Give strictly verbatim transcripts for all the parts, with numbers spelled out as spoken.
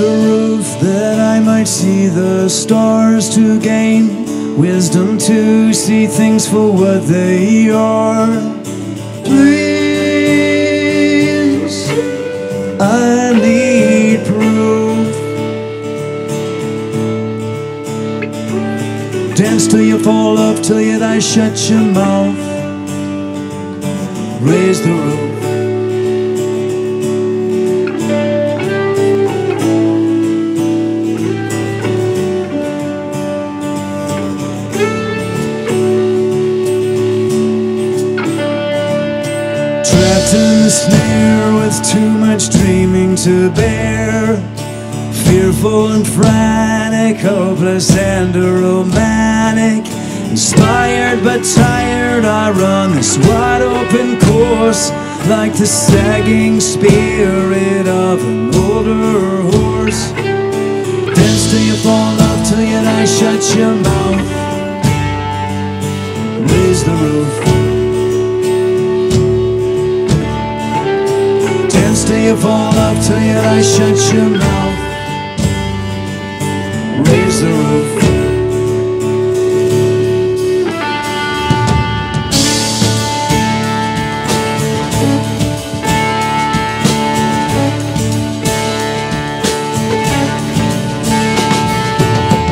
the roof that I might see the stars, to gain wisdom to see things for what they are. Please, I need proof. Dance till you fall off, till you die, shut your mouth. Raise the roof. In the snare with too much dreaming to bear, fearful and frantic, hopeless and romantic, inspired but tired, I run this wide open course like the sagging spirit of an older horse. Dance till you fall off, till you die, shut your mouth. Raise the roof. Till you fall off, till you die, shut your mouth. Raise the roof.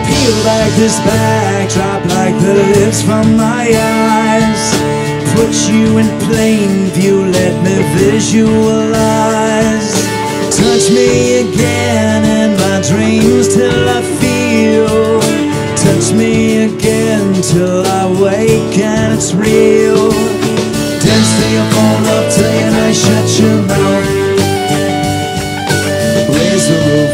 Peel back this back, drop like the lids from my eyes. Put you in plain view, let me visualize. Touch me again in my dreams till I feel. Touch me again till I wake and it's real. Dance till you fall up, till you die, shut your mouth. Raise the roof.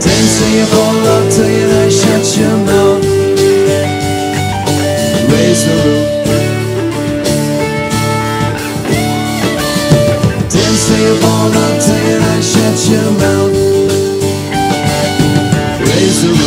Dance till you fall up, till you die, shut your mouth. Raise the roof. Dance till you fall off, till you die, shut your mouth. Raise the roof.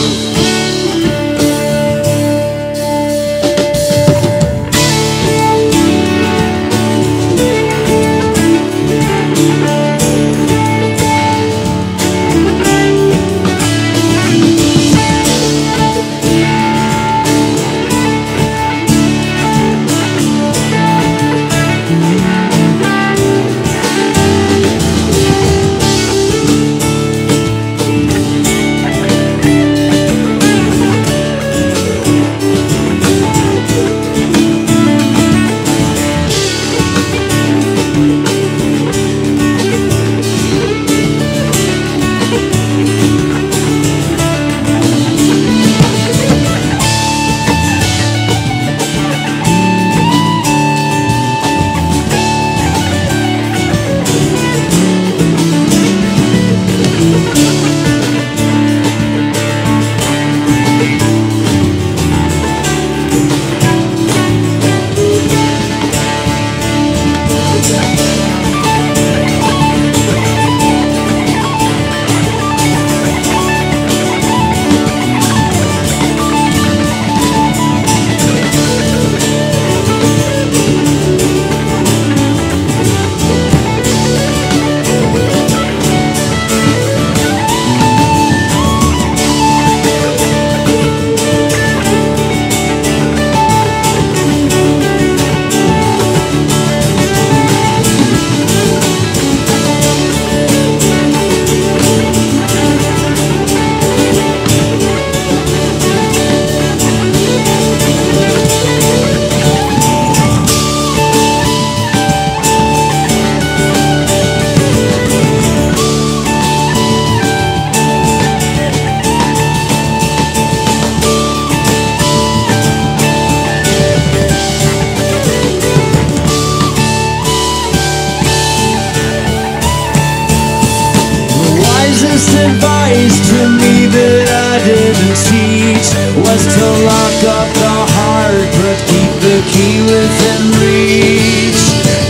Advice to me that I didn't teach was to lock up the heart but keep the key within reach.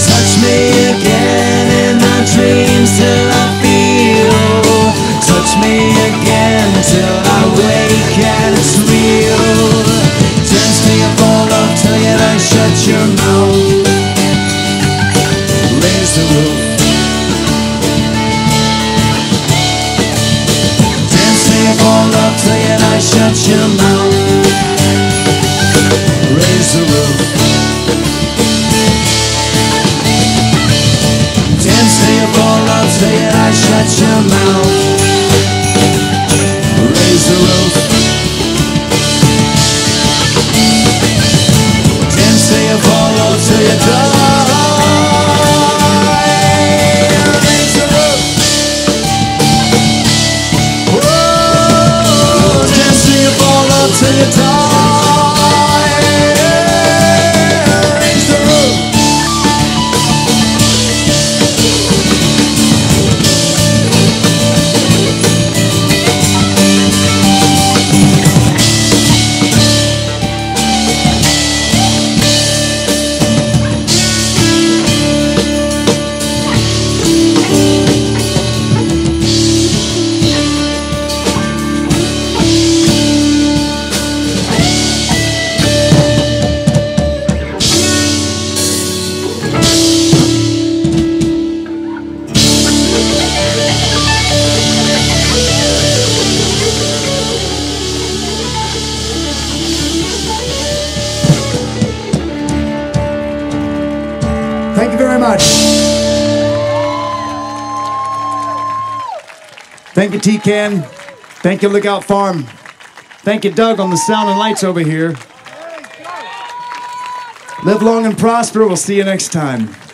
Touch me again in my dreams till I feel. Touch me again till I wake and it's real. Dance till you fall off, till you die, shut your mouth. Raise the roof. let you know. Raise the roof. Ten, say it, four, I'll say it, I shut your mouth. Raise the roof. Ten, say it, four, I'll say it, die. Raise the roof. Whoa. Ten, say it, four, I'll say it, die. Thank you very much. Thank you, T C A N. Thank you, Lookout Farm. Thank you, Doug, on the sound and lights over here. Live long and prosper. We'll see you next time.